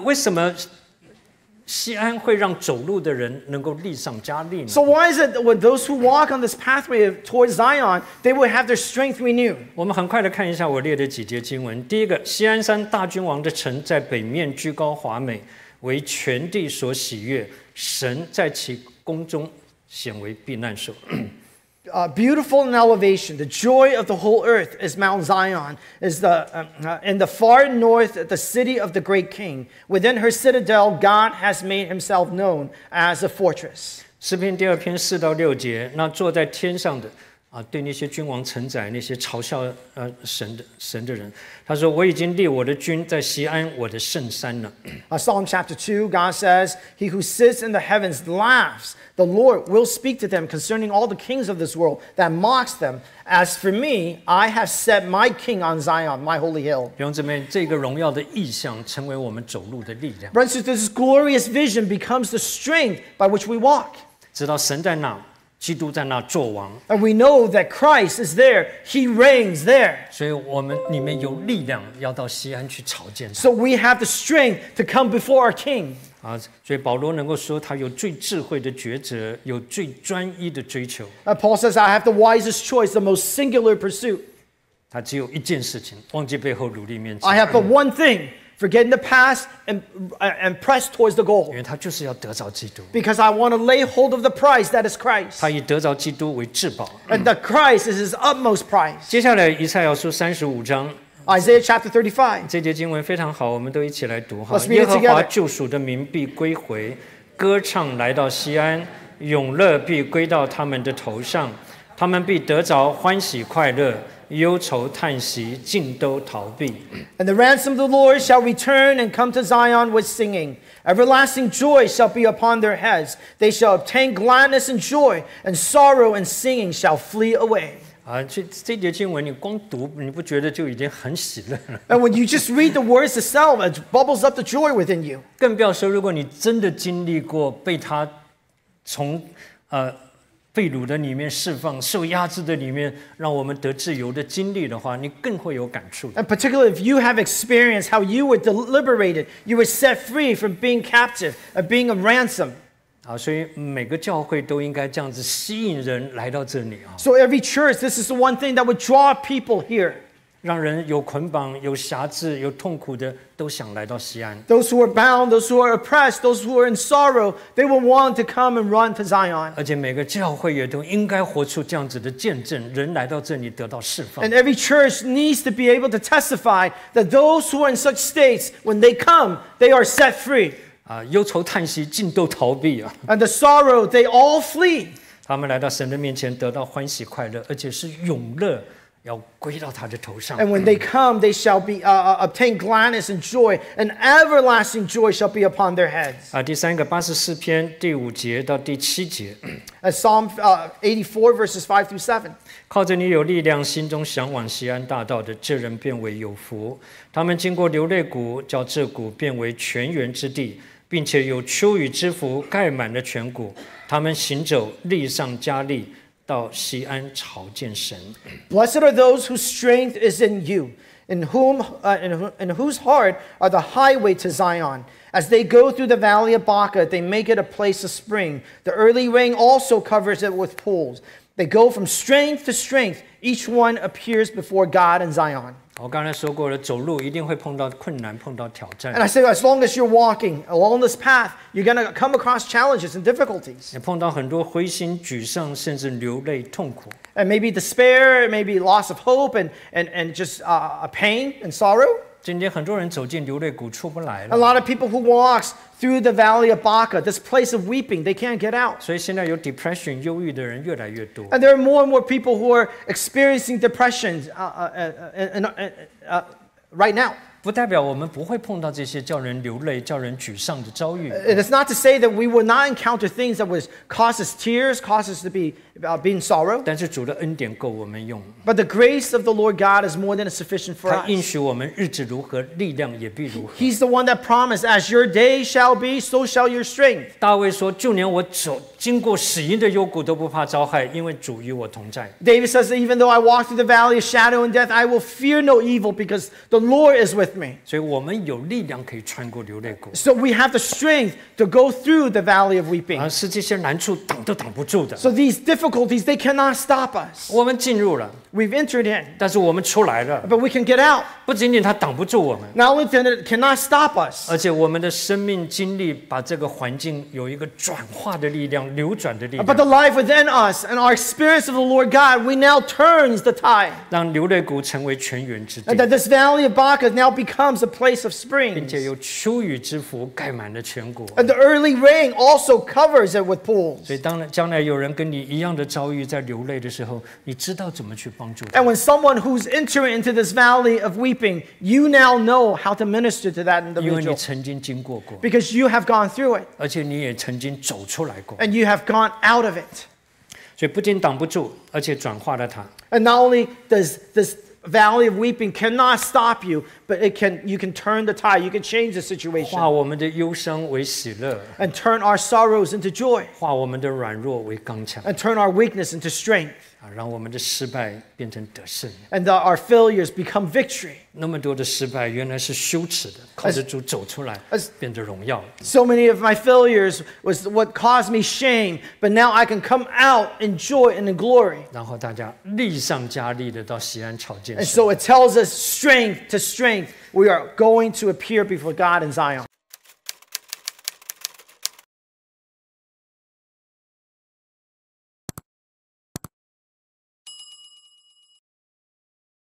为什么西安会让走路的人能够力上加力呢？ So why is it that when those who walk on this pathway towards Zion, they will have their strength renewed? 我们很快的看一下我列的几节经文。第一个，西安山大君王的城在北面居高华美，为全地所喜悦，神在其宫中显为避难所。Beautiful in elevation, the joy of the whole earth is Mount Zion, is in the far north, the city of the great king. Within her citadel, God has made himself known as a fortress. 诗篇第二篇四到六节，那坐在天上的啊，对那些君王、臣宰、那些嘲笑神的人，他说：“我已经立我的君在锡安我的圣山了。” Psalm chapter 2, God says, "He who sits in the heavens laughs. The Lord will speak to them concerning all the kings of this world that mocks them. As for me, I have set my king on Zion, my holy hill." 弟兄姊妹，这个荣耀的意象成为我们走路的力量。Brothers, this glorious vision becomes the strength by which we walk. 知道神在哪。 基督在那作王 ，and we know that Christ is there; He reigns there. 所以我们里面有力量要到西安去朝见。So we have the strength to come before our King. 啊，所以保罗能够说他有最智慧的抉择，有最专一的追求。Paul says, "I have the wisest choice, the most singular pursuit." 他只有一件事情，忘记背后，努力面前。I have but one thing. Forgetting the past and press towards the goal. Because I want to lay hold of the prize that is Christ. And the Christ is his utmost prize. Isaiah chapter 35. Let's read it together. 他们必得着欢喜快乐，忧愁叹息尽都逃避。And the ransom of the Lord shall return and come to Zion with singing. Everlasting joy shall be upon their heads. They shall obtain gladness and joy, and sorrow and singing shall flee away. 啊，这节经文你光读，你不觉得就已经很喜乐了 ？And when you just read the words itself, it bubbles up the joy within you. 更不要说，如果你真的经历过被他从被掳的里面释放，受压制的里面，让我们得自由的经历的话，你更会有感触。And particularly if you have experienced how you were liberated, you were set free from being captive, of being a ransom. 啊，所以每个教会都应该这样子吸引人来到这里啊。So every church, this is the one thing that would draw people here. 让人有捆绑、有瑕疵、有痛苦的，都想来到西安。Those who are bound, those who are oppressed, those who are in sorrow, they will want to come and run to Zion. 而且每个教会也都应该活出这样子的见证，人来到这里得到释放。And every church needs to be able to testify that those who are in such states, when they come, they are set free. 啊，忧愁叹息尽都逃避啊。And the sorrow, they all flee. 他们来到神的面前，得到欢喜快乐，而且是永乐。 And when they come, they shall be obtain gladness and joy, and everlasting joy shall be upon their heads. 啊，第三个84篇第5节到第7节。Psalm 84 verses 5 through 7. 靠着你有力量，心中向往锡安大道的，这人变为有福。他们经过流泪谷，叫这谷变为泉源之地，并且有秋雨之福，盖满了全谷。他们行走，力上加力。 Blessed are those whose strength is in you, in whose heart are the highway to Zion. As they go through the valley of Baca, they make it a place of spring. The early rain also covers it with pools. They go from strength to strength. Each one appears before God in Zion. 我刚才说过了，走路一定会碰到困难，碰到挑战。And I say, as long as you're walking along this path, you're gonna come across challenges and difficulties. 你碰到很多灰心、沮丧，甚至流泪、痛苦。And maybe despair, maybe loss of hope, and just pain and sorrow. 今天很多人走进流泪谷出不来了。A lot of people who walks through the valley of Baca, this place of weeping, they can't get out. 所以现在有 depression 忧郁的人越来越多。And there are more and more people who are experiencing depression right now. 不代表我们不会碰到这些叫人流泪、叫人沮丧的遭遇。It is not to say that we will not encounter things that would cause us tears, cause us to be in sorrow. 但是主的恩典够我们用。But the grace of the Lord God is more than sufficient for us. 他应许我们日子如何，力量也必如何。He's the one that promised, as your day shall be, so shall your strength. 大卫说：“就连我走经过死荫的幽谷都不怕遭害，因为主与我同在。” David says, "Even though I walk through the valley of shadow and death, I will fear no evil, because the Lord is with." with me. 所以我们有力量可以穿过流泪谷。So we have the strength to go through the valley of weeping. 是这些难处挡都挡不住的。So these difficulties, they cannot stop us. 我们进入了。We've entered in. 但是我们出来了。But we can get out. 不仅仅它挡不住我们。Not only that it cannot stop us. 而且我们的生命经历把这个环境有一个转化的力量、扭转的力量。But the life within us and our experience of the Lord God, we now turns the tide. 让流泪谷成为泉源之地。And that this valley of Baca now becomes a place of springs. 并且有秋雨之福盖满了全国。And the early rain also covers it with pools. 所以当将来有人跟你一样的遭遇，在流泪的时候，你知道怎么去帮助他。And when someone who's entering into this valley of weeping, you now know how to minister to that individual. 因为你曾经经过过。Because you have gone through it. 而且你也曾经走出来过。And you have gone out of it. 所以不仅挡不住，而且转化了它。And not only does this valley of weeping cannot stop you, but you can turn the tide. You can change the situation. 化我们的忧伤为喜乐。And turn our sorrows into joy. 化我们的软弱为刚强。And turn our weakness into strength. 让我们的失败变成得胜。And our failures become victory. 那么多的失败原来是羞耻的，靠着主走出来，变得荣耀。So many of my failures was what caused me shame, but now I can come out in joy and in glory. 然后大家力上加力的到西安朝见神。And so it tells us strength to strength. We are going to appear before God in Zion.